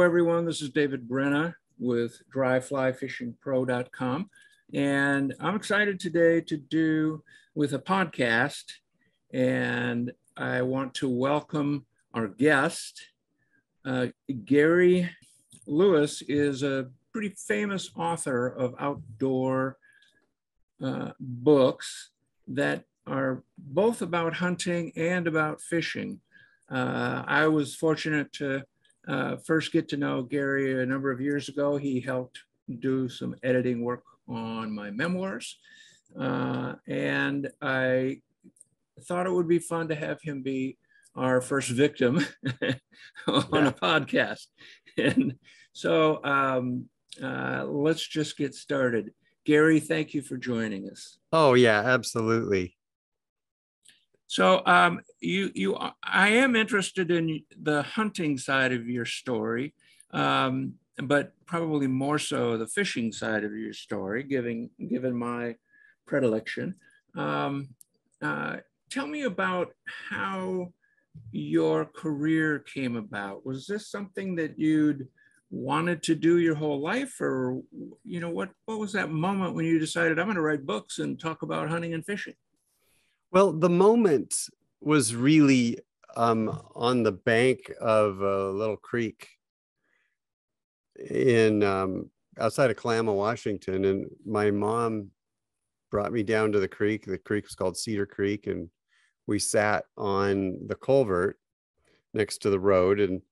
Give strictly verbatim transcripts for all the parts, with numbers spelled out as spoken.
Hello, everyone. This is David Brenna with dry fly fishing pro dot com. And I'm excited today to do with a podcast. And I want to welcome our guest. Uh, Gary Lewis is a pretty famous author of outdoor uh, books that are both about hunting and about fishing. Uh, I was fortunate to uh, first get to know Gary a number of years ago. He helped do some editing work on my memoirs. Uh, and I thought it would be fun to have him be our first victim on yeah. a podcast. And so um, uh, let's just get started. Gary, thank you for joining us. Oh, yeah, absolutely. So um, you, you, I am interested in the hunting side of your story, um, but probably more so the fishing side of your story, given, given my predilection. Um, uh, tell me about how your career came about. Was this something that you'd wanted to do your whole life, or, you know, what, what was that moment when you decided I'm going to write books and talk about hunting and fishing? Well, the moment was really um, on the bank of a little creek in um, outside of Kalama, Washington. And my mom brought me down to the creek. The creek was called Cedar Creek. And we sat on the culvert next to the road. And,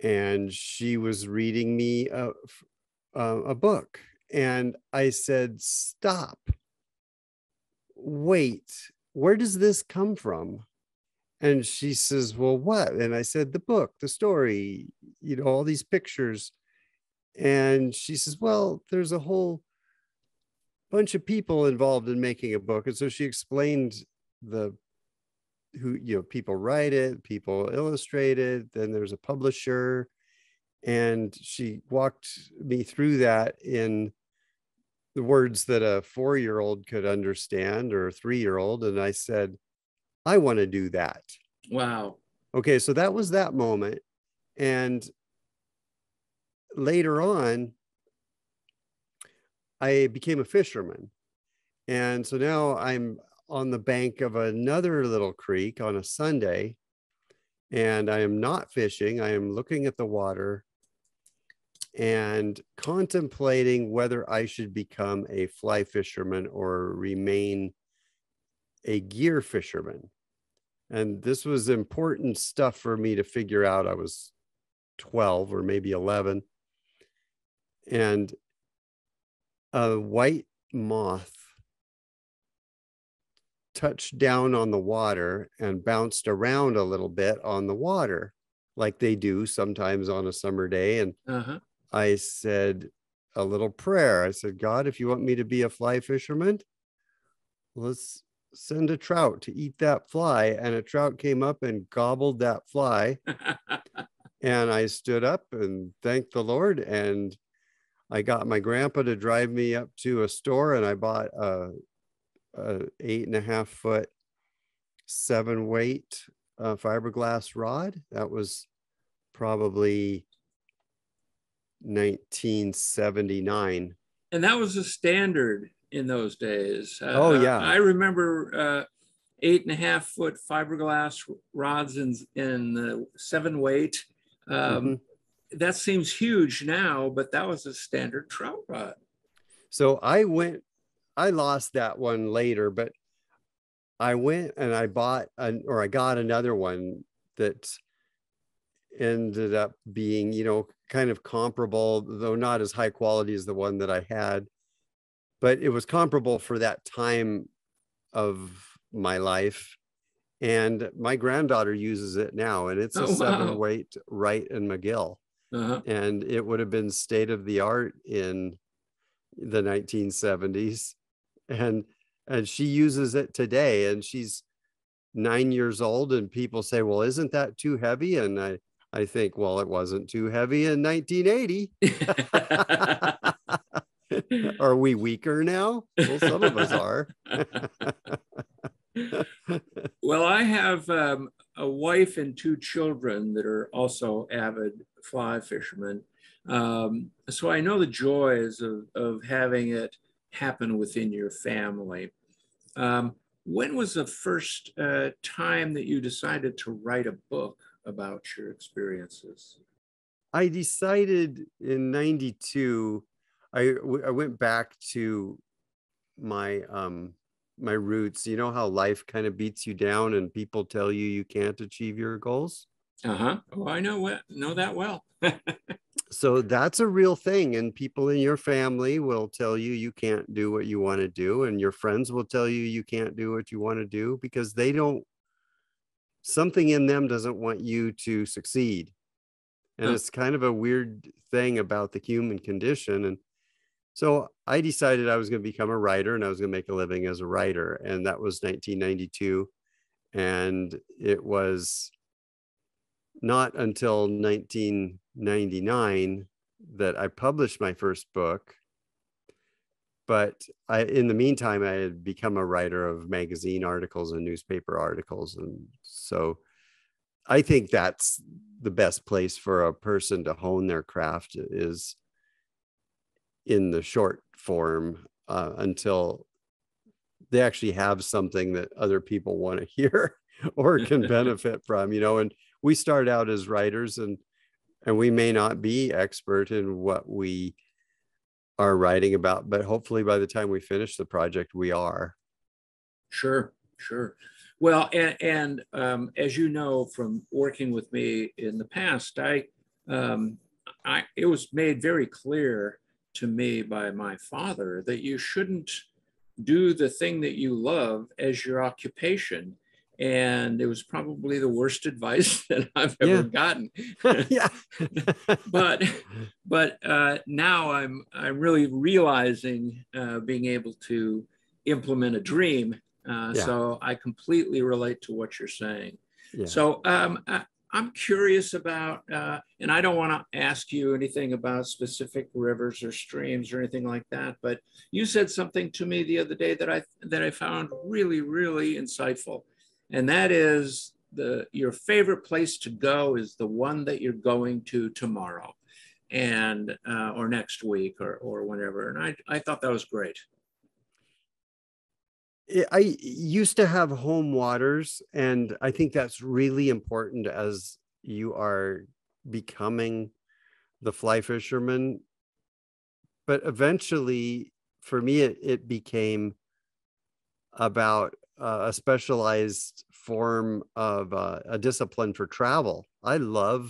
and she was reading me a, a book. And I said, stop, wait. Where does this come from? And she says, well, what? And I said, the book, the story, you know, all these pictures. And she says, well, there's a whole bunch of people involved in making a book. And so she explained the, who, you know, people write it, people illustrate it, then there's a publisher. And she walked me through that in the words that a four-year-old could understand, or a three-year-old. And I said, I want to do that. Wow. Okay. So that was that moment. And later on, I became a fisherman. And so now I'm on the bank of another little creek on a Sunday, and I am not fishing. I am looking at the water and contemplating whether I should become a fly fisherman or remain a gear fisherman. And this was important stuff for me to figure out. I was twelve or maybe eleven. And a white moth touched down on the water and bounced around a little bit on the water, like they do sometimes on a summer day. And uh-huh. I said a little prayer. I said, God, if you want me to be a fly fisherman, let's send a trout to eat that fly. And a trout came up and gobbled that fly. And I stood up and thanked the Lord. And I got my grandpa to drive me up to a store, and I bought a, a eight and a half foot, seven weight uh, fiberglass rod. That was probably nineteen seventy-nine, and that was the standard in those days. Uh, oh yeah, I remember uh, eight and a half foot fiberglass rods in in the seven weight. Um, mm-hmm. That seems huge now, but that was a standard trout rod. So I went, I lost that one later, but I went and I bought an, or I got another one that ended up being, you know, kind of comparable, though not as high quality as the one that I had, but it was comparable for that time of my life. And my granddaughter uses it now, and it's oh, a seven weight wow. Wright and McGill. Uh-huh. And it would have been state of the art in the nineteen seventies. And, and she uses it today, and she's nine years old, and people say, well, isn't that too heavy? And I, I think, well, it wasn't too heavy in nineteen eighty. Are we weaker now? Well, some of us are. Well, I have um, a wife and two children that are also avid fly fisherman. Um, so I know the joys of, of having it happen within your family. Um, when was the first uh, time that you decided to write a book about your experiences? I decided in ninety-two, I, I went back to my, um, my roots. You know how life kind of beats you down and people tell you you can't achieve your goals? Uh-huh. Oh, I know, know that well. So that's a real thing. And people in your family will tell you you can't do what you want to do. And your friends will tell you you can't do what you want to do because they don't, something in them doesn't want you to succeed. And huh. It's kind of a weird thing about the human condition. And so I decided I was going to become a writer and I was going to make a living as a writer. And that was nineteen ninety-two. And it was not until nineteen ninety-nine that I published my first book. But I, in the meantime, I had become a writer of magazine articles and newspaper articles. And so I think that's the best place for a person to hone their craft is in the short form uh, until they actually have something that other people want to hear or can benefit from, you know. And we start out as writers and and we may not be expert in what we are writing about, but hopefully by the time we finish the project, we are. Sure, sure. Well, and, and um, as you know, from working with me in the past, I, um, I it was made very clear to me by my father that you shouldn't do the thing that you love as your occupation. And it was probably the worst advice that I've ever yeah. gotten. yeah. But but uh, now I'm I'm really realizing uh, being able to implement a dream. Uh, yeah. So I completely relate to what you're saying. Yeah. So um, I, I'm curious about, uh, and I don't want to ask you anything about specific rivers or streams or anything like that. But you said something to me the other day that I that I found really really insightful. And that is the your favorite place to go is the one that you're going to tomorrow and uh, or next week or, or whenever. And I, I thought that was great. I used to have home waters, and I think that's really important as you are becoming the fly fisherman. But eventually, for me, it, it became about Uh, a specialized form of uh, a discipline for travel. I love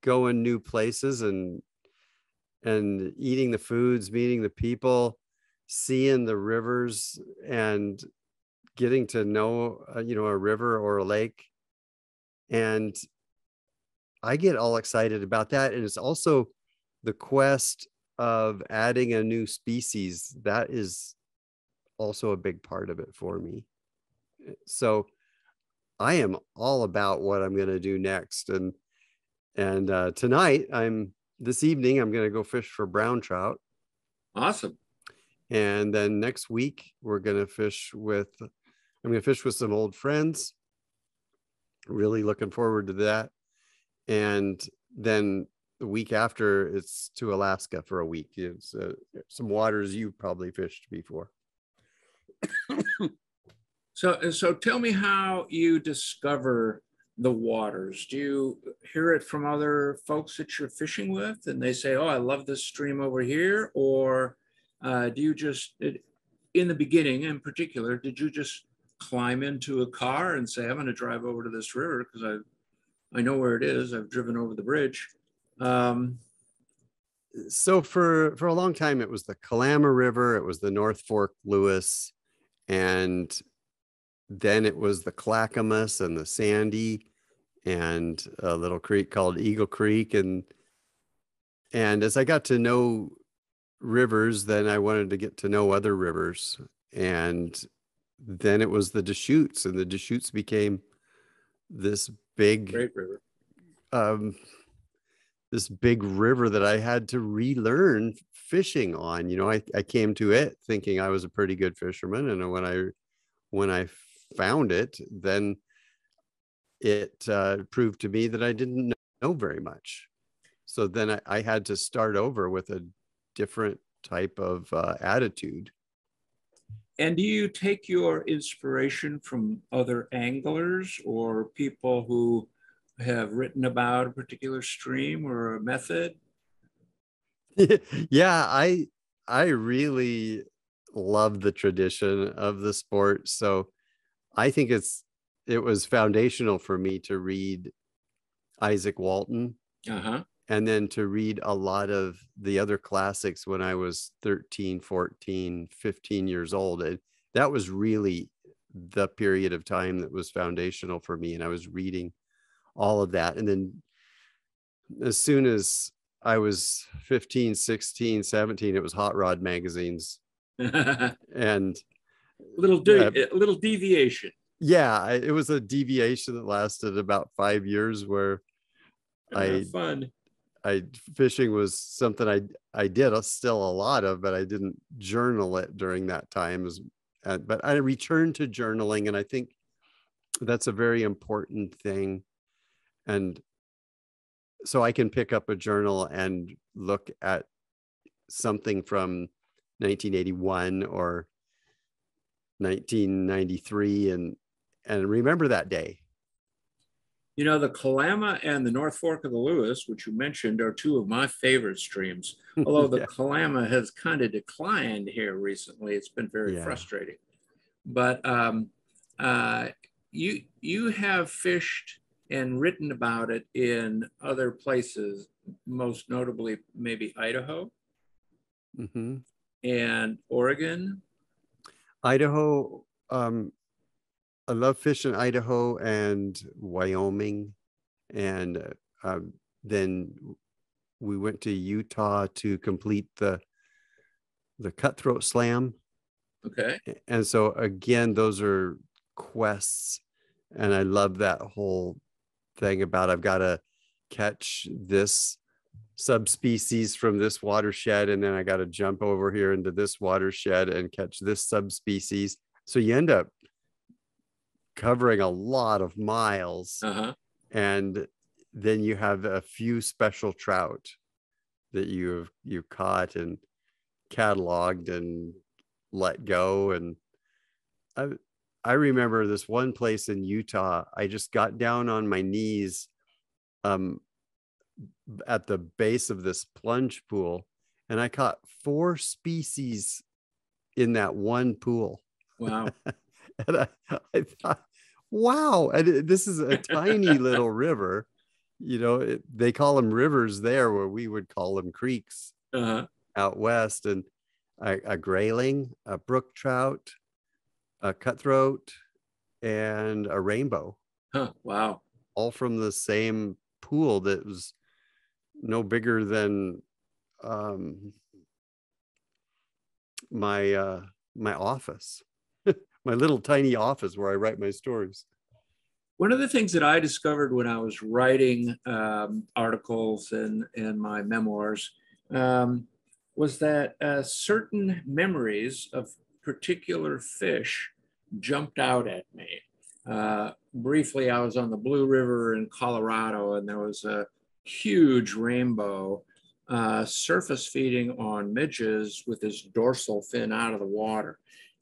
going new places and and eating the foods, meeting the people, seeing the rivers, and getting to know uh, you know a river or a lake. And I get all excited about that. And it's also the quest of adding a new species. That is also a big part of it for me. So I am all about what I'm going to do next. And, and uh, tonight I'm this evening, I'm going to go fish for brown trout. Awesome. And then next week we're going to fish with, I'm going to fish with some old friends. Really looking forward to that. And then the week after it's to Alaska for a week. It's uh, some waters you've probably fished before. So, so tell me how you discover the waters. Do you hear it from other folks that you're fishing with and they say, oh, I love this stream over here? Or uh, do you just, it, in the beginning in particular, did you just climb into a car and say, I'm going to drive over to this river because I I know where it is. I've driven over the bridge. Um, so for, for a long time, it was the Kalama River. It was the North Fork Lewis. And then it was the Clackamas and the Sandy and a little creek called Eagle Creek. And, and as I got to know rivers, then I wanted to get to know other rivers. And then it was the Deschutes, and the Deschutes became this big, great river. Um, this big river that I had to relearn fishing on. You know, I, I came to it thinking I was a pretty good fisherman. And when I, when I found it, then it uh, proved to me that I didn't know very much. So then I, I had to start over with a different type of uh, attitude. And do you take your inspiration from other anglers or people who have written about a particular stream or a method? Yeah, I, I really love the tradition of the sport. So I think it's, it was foundational for me to read Isaac Walton. Uh-huh. And then to read a lot of the other classics when I was thirteen, fourteen, fifteen years old. And that was really the period of time that was foundational for me. And I was reading all of that. And then as soon as I was fifteen, sixteen, seventeen, it was hot rod magazines. And little de- uh, little deviation. Yeah, it was a deviation that lasted about five years where I... fun. I fishing was something I I did a, still a lot of, but I didn't journal it during that time. It was, uh, but I returned to journaling, and I think that's a very important thing. And so I can pick up a journal and look at something from nineteen eighty-one or nineteen ninety-three, and and remember that day. You know, the Kalama and the North Fork of the Lewis, which you mentioned, are two of my favorite streams, although the yeah. Kalama has kind of declined here recently. It's been very yeah. frustrating. But um, uh, you, you have fished and written about it in other places, most notably maybe Idaho mm-hmm. and Oregon. Idaho. Um... I love fishing in Idaho and Wyoming. And uh, then we went to Utah to complete the, the Cutthroat Slam. Okay. And so again, those are quests. And I love that whole thing about, I've got to catch this subspecies from this watershed. And then I got to jump over here into this watershed and catch this subspecies. So you end up covering a lot of miles uh-huh. and then you have a few special trout that you've you caught and cataloged and let go. And I, I remember this one place in Utah, I just got down on my knees um, at the base of this plunge pool, and I caught four species in that one pool. Wow. And I, I thought, wow, and this is a tiny little river. You know, it, they call them rivers there where we would call them creeks uh-huh. out west. And a, a grayling, a brook trout, a cutthroat, and a rainbow. Huh, wow. All from the same pool that was no bigger than um, my uh, my office. My little tiny office where I write my stories. One of the things that I discovered when I was writing um, articles and, and my memoirs um, was that uh, certain memories of particular fish jumped out at me. Uh, briefly, I was on the Blue River in Colorado, and there was a huge rainbow uh, surface feeding on midges with his dorsal fin out of the water.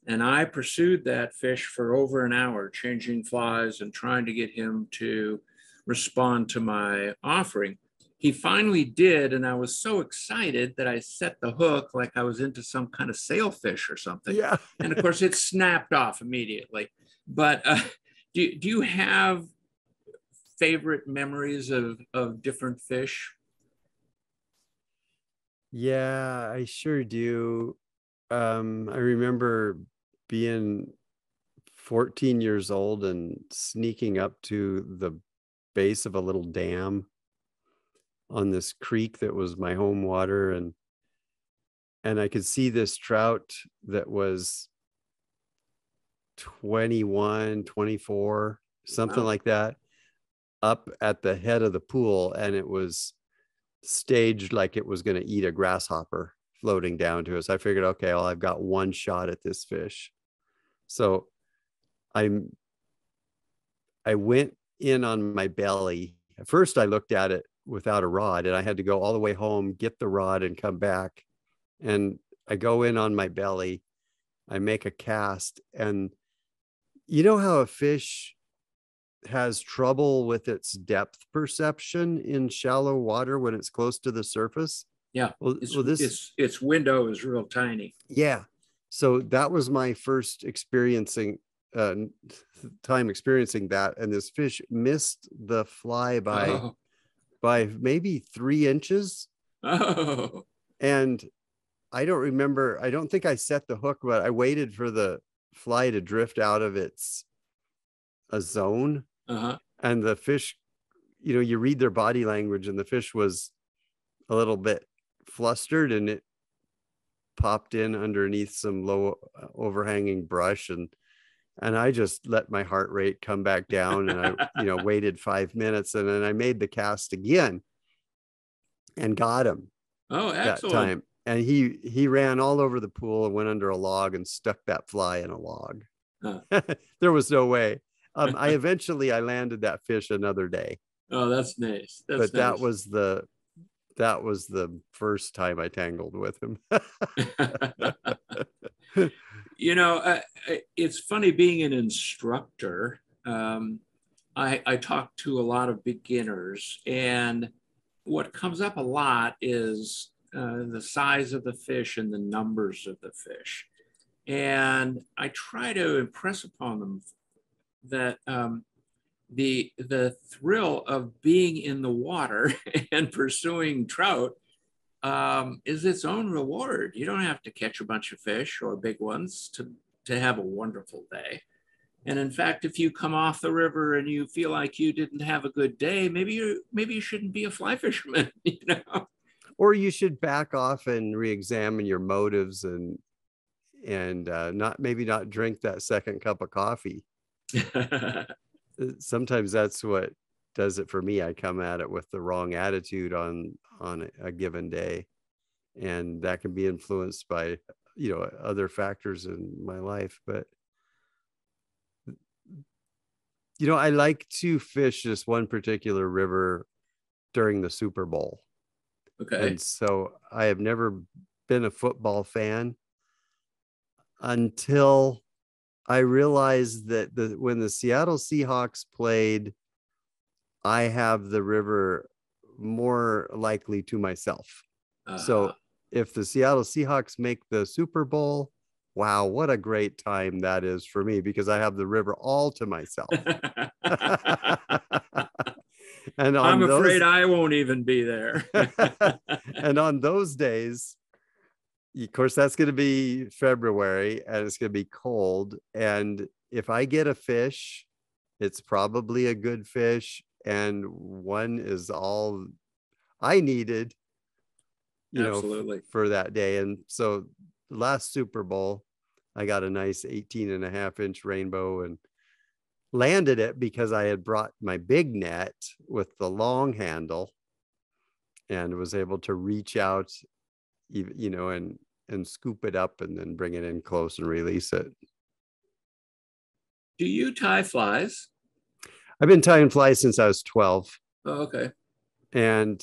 And I pursued that fish for over an hour, changing flies and trying to get him to respond to my offering. He finally did, and I was so excited that I set the hook like I was into some kind of sailfish or something. Yeah. And of course, it snapped off immediately. But uh, do, do you have favorite memories of, of different fish? Yeah, I sure do. Um, I remember being fourteen years old and sneaking up to the base of a little dam on this creek that was my home water, and and I could see this trout that was twenty-one, twenty-four, something wow. like that, up at the head of the pool, and it was staged like it was going to eat a grasshopper floating down to us. I figured, okay, well, I've got one shot at this fish. So I'm, I went in on my belly. At first I looked at it without a rod, and I had to go all the way home, get the rod, and come back. And I go in on my belly, I make a cast, and you know how a fish has trouble with its depth perception in shallow water when it's close to the surface? Yeah. Well, it's, well this it's, its window is real tiny. Yeah. So that was my first experiencing uh, time experiencing that, and this fish missed the fly by oh. by maybe three inches. Oh. And I don't remember. I don't think I set the hook, but I waited for the fly to drift out of its a zone, uh-huh. and the fish, you know, you read their body language, and the fish was a little bit flustered, and it popped in underneath some low uh, overhanging brush, and and I just let my heart rate come back down, and I you know waited five minutes, and then I made the cast again and got him. Oh, excellent. That time, and he he ran all over the pool and went under a log and stuck that fly in a log. Huh. There was no way. um, I eventually I landed that fish another day. Oh, that's nice. That's but nice. that was the that was the first time I tangled with him. You know, I, I, it's funny being an instructor. Um, I I talk to a lot of beginners, and what comes up a lot is uh, the size of the fish and the numbers of the fish, and I try to impress upon them that um, the the thrill of being in the water and pursuing trout um, is its own reward. You don't have to catch a bunch of fish or big ones to, to have a wonderful day. And in fact, if you come off the river and you feel like you didn't have a good day, maybe you maybe you shouldn't be a fly fisherman, you know? Or you should back off and re-examine your motives, and and uh, not maybe not drink that second cup of coffee. Sometimes that's what does it for me. I come at it with the wrong attitude on on a given day, and that can be influenced by you know other factors in my life. But you know I like to fish this one particular river during the Super Bowl. Okay. And so I have never been a football fan until I realized that the, when the Seattle Seahawks played, I have the river more likely to myself. Uh-huh. So if the Seattle Seahawks make the Super Bowl, wow, what a great time that is for me, because I have the river all to myself. And on I'm those, afraid I won't even be there. And on those days, of course, that's going to be February, and it's going to be cold. And if I get a fish, it's probably a good fish. And one is all I needed, you Absolutely. know, for that day. And so last Super Bowl, I got a nice eighteen and a half inch rainbow and landed it because I had brought my big net with the long handle and was able to reach out, you know, and and scoop it up and then bring it in close and release it. Do you tie flies? I've been tying flies since I was twelve. Oh, okay. And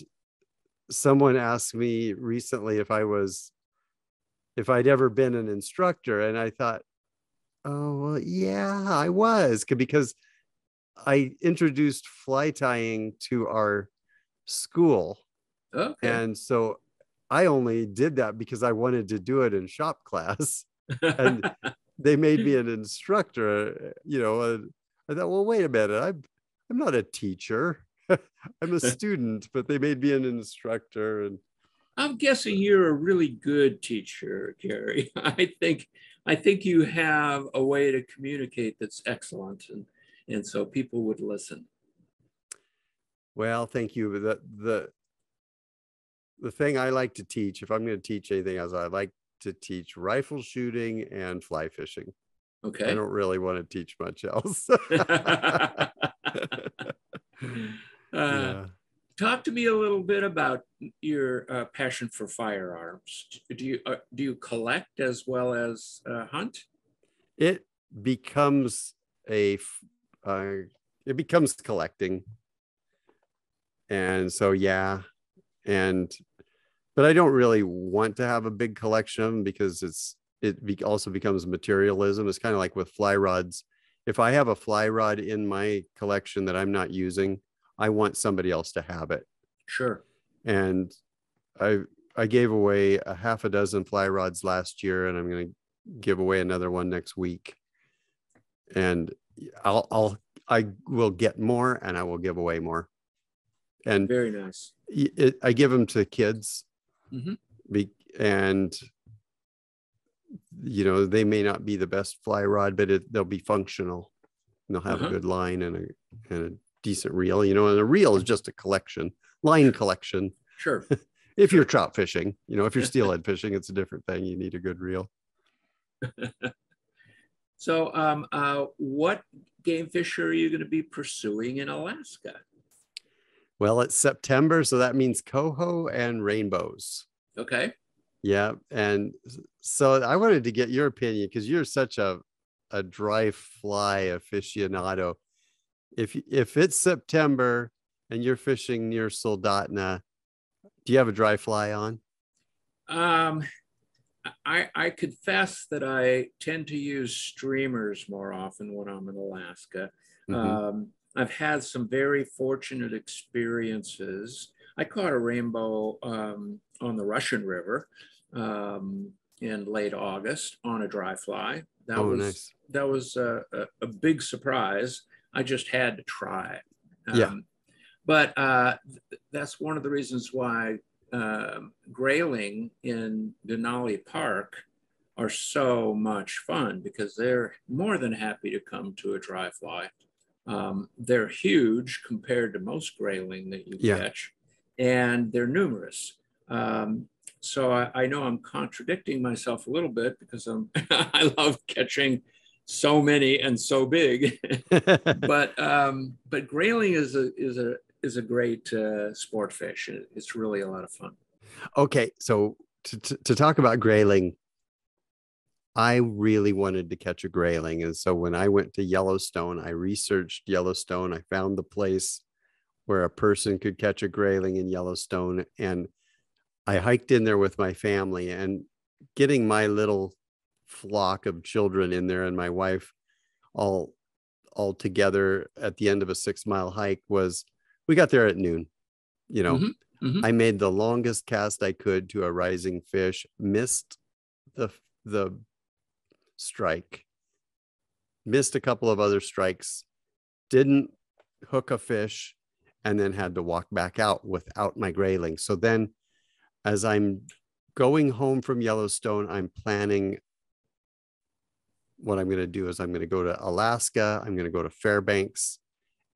someone asked me recently if I was, if I'd ever been an instructor. And I thought, oh, well, yeah, I was. Because I introduced fly tying to our school. Okay. And so I only did that because I wanted to do it in shop class, and they made me an instructor, you know, and I thought, well, wait a minute, I'm, I'm not a teacher. I'm a student, but they made me an instructor. And I'm guessing you're a really good teacher, Gary. I think, I think you have a way to communicate that's excellent. And, and so people would listen. Well, thank you. The, the, The thing I like to teach, if I'm going to teach anything else, I like to teach rifle shooting and fly fishing. Okay. I don't really want to teach much else. uh, yeah. Talk to me a little bit about your uh, passion for firearms. Do you uh, do you collect as well as uh, hunt? It becomes a uh, it becomes collecting. And so, yeah. And, but I don't really want to have a big collection of them because it's, it be, also becomes materialism. It's kind of like with fly rods. If I have a fly rod in my collection that I'm not using, I want somebody else to have it. Sure. And I, I gave away a half a dozen fly rods last year, and I'm going to give away another one next week. And I'll, I'll, I will get more, and I will give away more. And very nice. It, I give them to kids, mm-hmm. be, and you know, they may not be the best fly rod, but it, they'll be functional. And they'll have uh-huh. a good line and a and a decent reel. You know, and a reel is just a collection, line collection. Sure. If you're trout fishing, you know, if you're steelhead fishing, it's a different thing. You need a good reel. So um, uh, what game fish are you going to be pursuing in Alaska? Well, it's September, so that means coho and rainbows. Okay. Yeah. And so I wanted to get your opinion because you're such a, a dry fly aficionado. If, if it's September and you're fishing near Soldotna, do you have a dry fly on? Um, I, I confess that I tend to use streamers more often when I'm in Alaska. Mm-hmm. Um, I've had some very fortunate experiences. I caught a rainbow um, on the Russian River um, in late August on a dry fly. That oh, was nice. That was a, a, a big surprise. I just had to try it. Um, yeah. But uh, th that's one of the reasons why uh, grayling in Denali Park are so much fun, because they're more than happy to come to a dry fly. Um, they're huge compared to most grayling that you yeah. catch, and they're numerous. Um, so I, I know I'm contradicting myself a little bit because I'm I love catching so many and so big, but um, but grayling is a is a is a great uh, sport fish. It's really a lot of fun. Okay, so to to, to talk about grayling, I really wanted to catch a grayling. And so when I went to Yellowstone, I researched Yellowstone. I found the place where a person could catch a grayling in Yellowstone. And I hiked in there with my family, and getting my little flock of children in there and my wife all, all together at the end of a six mile hike was, we got there at noon. You know, mm-hmm, mm-hmm. I made the longest cast I could to a rising fish, missed the, the, strike, missed a couple of other strikes, didn't hook a fish, and then had to walk back out without my grayling. So then as I'm going home from Yellowstone, I'm planning what I'm going to do is I'm going to go to Alaska, I'm going to go to Fairbanks,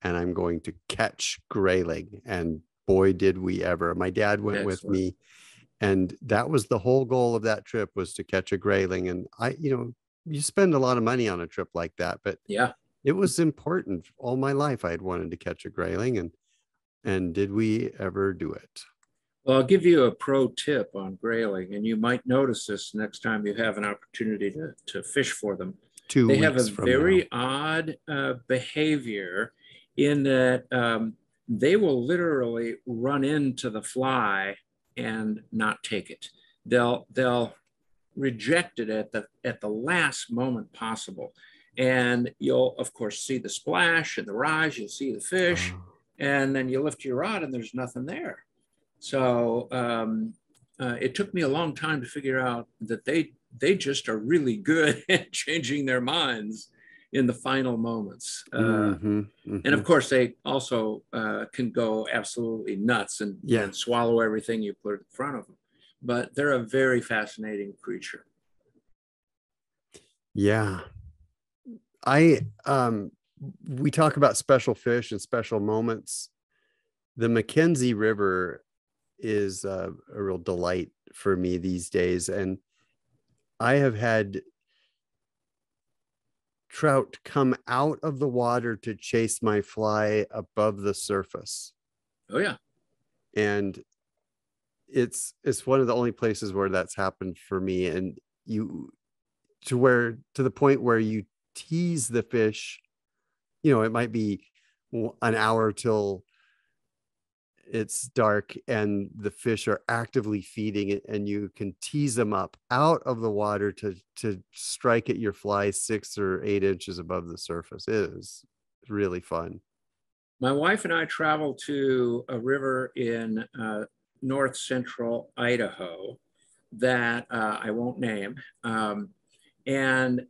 and I'm going to catch grayling. And boy, did we ever. My dad went Excellent. with me, and that was the whole goal of that trip, was to catch a grayling. And I, you know, you spend a lot of money on a trip like that, but yeah, it was important. All my life I had wanted to catch a grayling, and and did we ever do it? Well, I'll give you a pro tip on grayling, and you might notice this next time you have an opportunity to, to fish for them. Two they have a very now. odd uh, behavior in that um, they will literally run into the fly and not take it. They'll they'll reject it at the at the last moment possible, and you'll of course see the splash and the rise. You'll see the fish, and then you lift your rod and there's nothing there. So um, uh, it took me a long time to figure out that they they just are really good at changing their minds in the final moments. Uh, mm-hmm, mm-hmm. And of course they also uh, can go absolutely nuts and, yeah. and swallow everything you put in front of them, but they're a very fascinating creature. Yeah. I, um, we talk about special fish and special moments. The McKenzie River is uh, a real delight for me these days. And I have had trout come out of the water to chase my fly above the surface. Oh yeah. And it's it's one of the only places where that's happened for me. And you to where to the point where you tease the fish, you know, it might be an hour till it's dark and the fish are actively feeding it, and you can tease them up out of the water to to strike at your fly six or eight inches above the surface. It is really fun. My wife and I traveled to a river in uh, north central Idaho that uh, I won't name. Um, and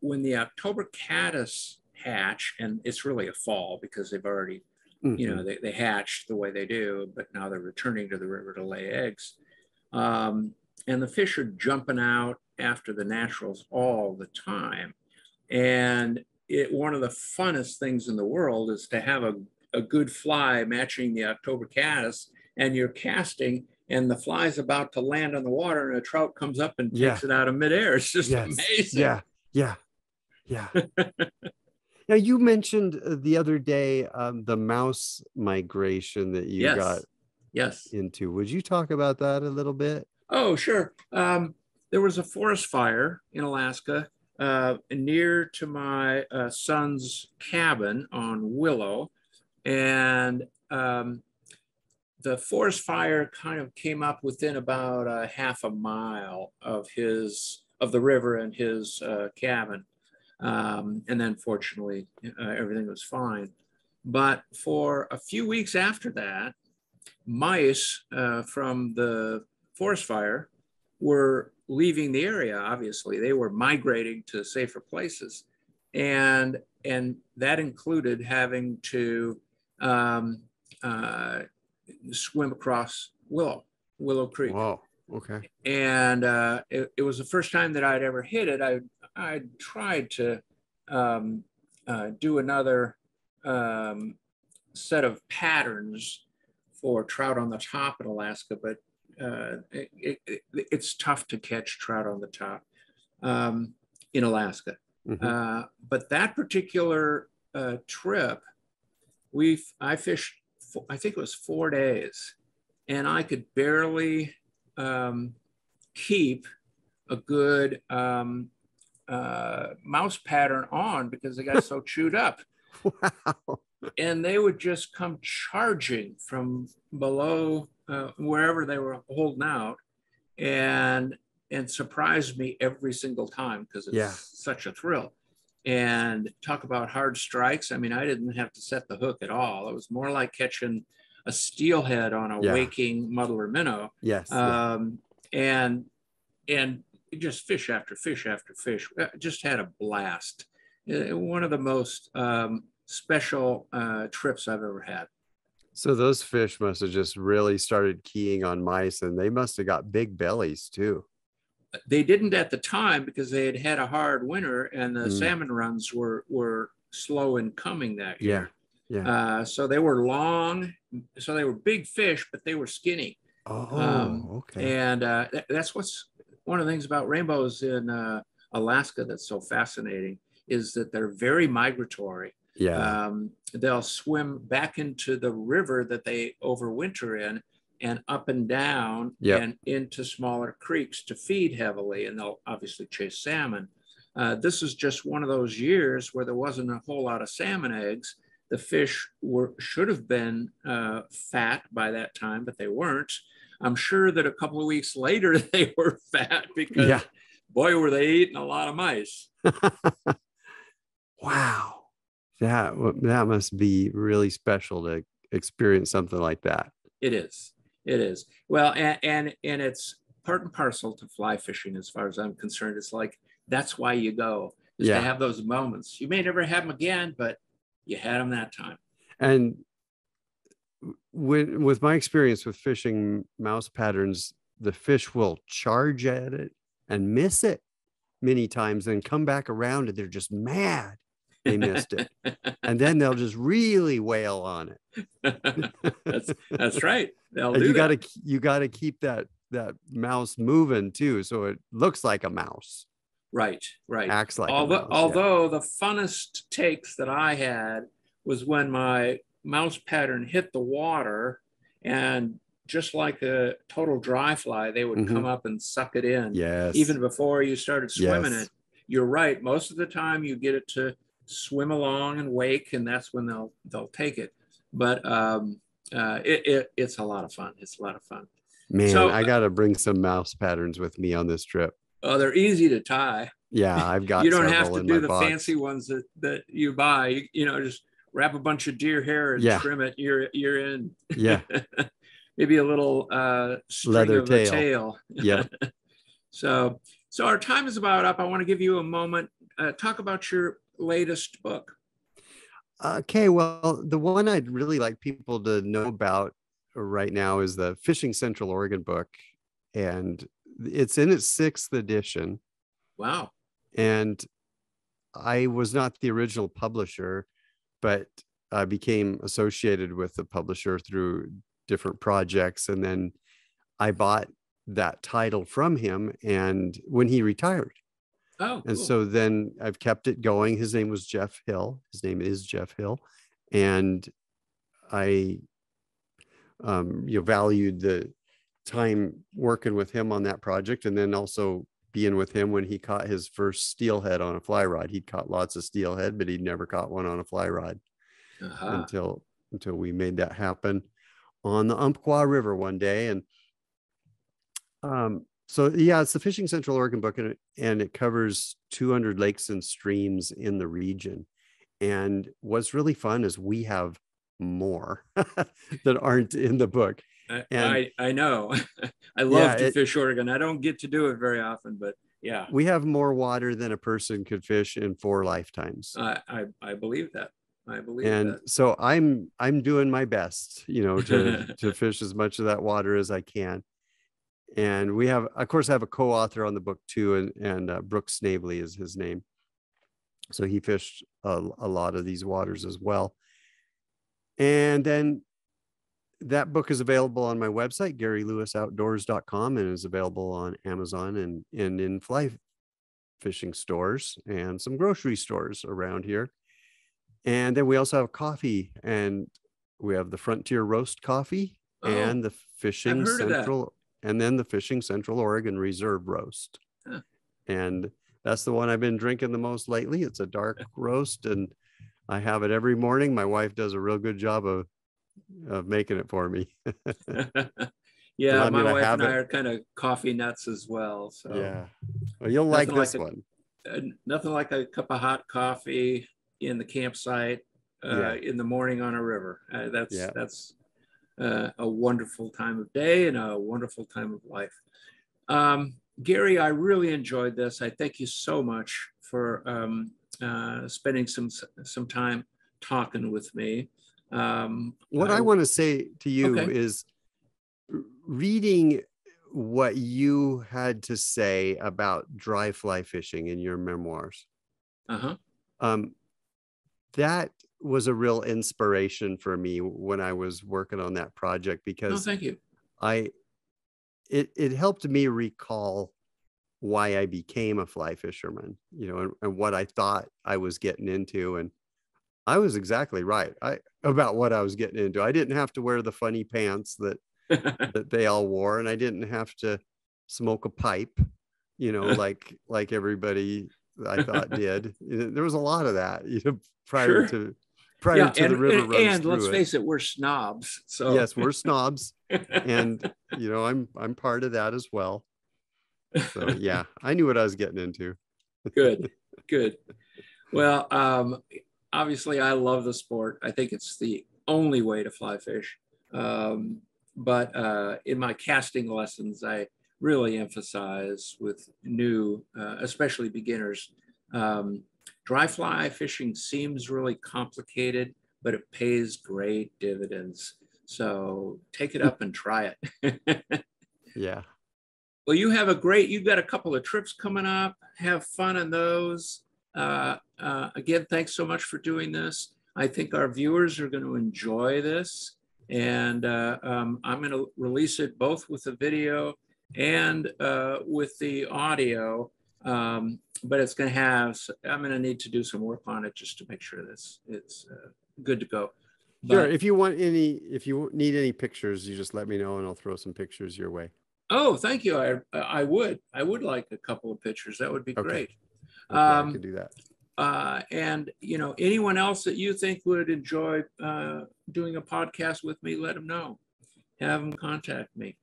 when the October caddis hatch, and it's really a fall because they've already, mm-hmm. you know, they, they hatched the way they do, but now they're returning to the river to lay eggs. Um, and the fish are jumping out after the naturals all the time. And it, one of the funnest things in the world is to have a, a good fly matching the October caddis, and you're casting and the fly's about to land on the water and a trout comes up and yeah. takes it out of midair. It's just yes. amazing. Yeah, yeah, yeah. Now, you mentioned the other day um, the mouse migration that you yes. got yes. into. Would you talk about that a little bit? Oh, sure. Um, there was a forest fire in Alaska uh, near to my uh, son's cabin on Willow. And um, the forest fire kind of came up within about a half a mile of his of the river and his uh, cabin. Um, and then fortunately, uh, everything was fine. But for a few weeks after that, mice uh, from the forest fire were leaving the area, obviously. They were migrating to safer places. And, and that included having to um, uh, swim across Willow, Willow Creek. Wow, okay. And uh, it, it was the first time that I'd ever hit it. I I tried to um, uh, do another um, set of patterns for trout on the top in Alaska, but uh, it, it, it's tough to catch trout on the top um, in Alaska. Mm-hmm. uh, but that particular uh, trip, we I fished, for, I think it was four days, and I could barely um, keep a good um, Uh, mouse pattern on because they got so chewed up. Wow. And they would just come charging from below uh, wherever they were holding out, and and surprised me every single time because it's yeah. such a thrill. And talk about hard strikes. I mean, I didn't have to set the hook at all. It was more like catching a steelhead on a yeah. waking muddler minnow. Yes. Um, yeah. And and just fish after fish after fish. Just had a blast. One of the most um, special uh, trips I've ever had. So those fish must have just really started keying on mice, and they must have got big bellies too. They didn't at the time because they had had a hard winter, and the mm. salmon runs were were slow in coming that year. Yeah, yeah. Uh, so they were long. So they were big fish, but they were skinny. Oh, um, okay. And uh, th- that's what's one of the things about rainbows in uh, Alaska that's so fascinating is that they're very migratory. Yeah. Um, they'll swim back into the river that they overwinter in and up and down yep. and into smaller creeks to feed heavily. And they'll obviously chase salmon. Uh, this is just one of those years where there wasn't a whole lot of salmon eggs. The fish were should have been uh, fat by that time, but they weren't. I'm sure that a couple of weeks later they were fat because yeah. boy, were they eating a lot of mice. Wow. That, that must be really special to experience something like that. It is. It is. Well, and, and, and it's part and parcel to fly fishing as far as I'm concerned. It's like, that's why you go, is yeah. to have those moments. You may never have them again, but you had them that time. And When, with my experience with fishing mouse patterns, the fish will charge at it and miss it many times and come back around and they're just mad they missed it. And then they'll just really wail on it. that's that's right. They'll and do you got to you got to keep that that mouse moving too, so it looks like a mouse. Right, right. Acts like although, a mouse, although yeah. the funnest takes that I had was when my mouse pattern hit the water, and just like a total dry fly, they would mm-hmm. come up and suck it in. Yes. Even before you started swimming yes. it. You're right. Most of the time you get it to swim along and wake, and that's when they'll they'll take it. But um uh, it, it, it's a lot of fun. It's a lot of fun. Man, so, I got to bring some mouse patterns with me on this trip. Oh, they're easy to tie. Yeah, I've got you don't have to do the box. fancy ones that, that you buy. You, you know, just wrap a bunch of deer hair and yeah. trim it. You're you're in. Yeah. Maybe a little uh, string leather of tail. A tail. Yeah. so so our time is about up. I want to give you a moment. Uh, talk about your latest book. Okay, well, the one I'd really like people to know about right now is the Fishing Central Oregon book, and it's in its sixth edition. Wow. And I was not the original publisher, but I became associated with the publisher through different projects. And then I bought that title from him and when he retired. Oh, and cool. So then I've kept it going. His name was Jeff Hill. His name is Jeff Hill. And I um, you know, valued the time working with him on that project, and then also being with him when he caught his first steelhead on a fly rod. He'd caught lots of steelhead, but he'd never caught one on a fly rod uh-huh. until until we made that happen on the Umpqua River one day. And um, so, yeah, it's the Fishing Central Oregon book, and it, and it covers two hundred lakes and streams in the region. And what's really fun is we have more that aren't in the book. I, I, I know. I love yeah, to it, fish Oregon. I don't get to do it very often, but yeah. We have more water than a person could fish in four lifetimes. I, I, I believe that. I believe and that. So I'm I'm doing my best, you know, to, to fish as much of that water as I can. And we have, of course, I have a co-author on the book too, and, and uh, Brooke Snavely is his name. So he fished a, a lot of these waters as well. And then that book is available on my website, Gary Lewis Outdoors dot com, and is available on Amazon and, and in fly fishing stores and some grocery stores around here. And then we also have coffee, and we have the Frontier Roast Coffee oh, and the Fishing Central, and then the Fishing Central Oregon Reserve Roast. Huh. And that's the one I've been drinking the most lately. It's a dark roast, and I have it every morning. My wife does a real good job of of making it for me. Yeah, my wife and I are kind of coffee nuts as well, so yeah. Well, you'll like this one. Nothing like a cup of hot coffee in the campsite uh, in the morning on a river. Uh, that's that's uh, a wonderful time of day and a wonderful time of life. Um, Gary, I really enjoyed this. I thank you so much for um, uh, spending some some time talking with me. Um, what I, I want to say to you okay. is reading what you had to say about dry fly fishing in your memoirs. Uh-huh. Um, that was a real inspiration for me when I was working on that project, because oh, thank you. I, it, it helped me recall why I became a fly fisherman, you know, and, and what I thought I was getting into. And I was exactly right I, about what I was getting into. I didn't have to wear the funny pants that that they all wore, and I didn't have to smoke a pipe, you know, like like everybody I thought did. There was a lot of that, you know, prior sure. to prior yeah, to and, the river and, runs and let's it. face it, we're snobs. So yes, we're snobs, and you know, I'm I'm part of that as well. So yeah, I knew what I was getting into. Good, good. Well, um. obviously, I love the sport. I think it's the only way to fly fish. Um, but uh, in my casting lessons, I really emphasize with new, uh, especially beginners, um, dry fly fishing seems really complicated, but it pays great dividends. So take it up and try it. Yeah. Well, you have a great, you've got a couple of trips coming up. Have fun on those. Uh, uh, again, thanks so much for doing this. I think our viewers are going to enjoy this, and uh, um, I'm going to release it both with the video and uh, with the audio, um, but it's going to have, I'm going to need to do some work on it just to make sure that's it's uh, good to go. But, sure. If you want any, if you need any pictures, you just let me know and I'll throw some pictures your way. Oh, thank you. I, I would, I would like a couple of pictures. That would be okay. great. Okay, um, I can do that. Uh, and, you know, anyone else that you think would enjoy uh, doing a podcast with me, let them know. Have them contact me.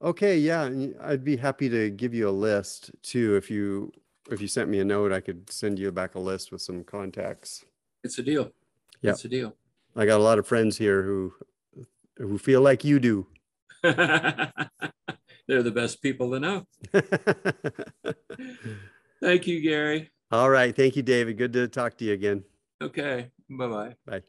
Okay, yeah, I'd be happy to give you a list too. If you if you sent me a note, I could send you back a list with some contacts. It's a deal. Yeah, it's a deal. I got a lot of friends here who who feel like you do. They're the best people to know. Thank you, Gary. All right, thank you, David. Good to talk to you again. Okay, bye-bye. Bye.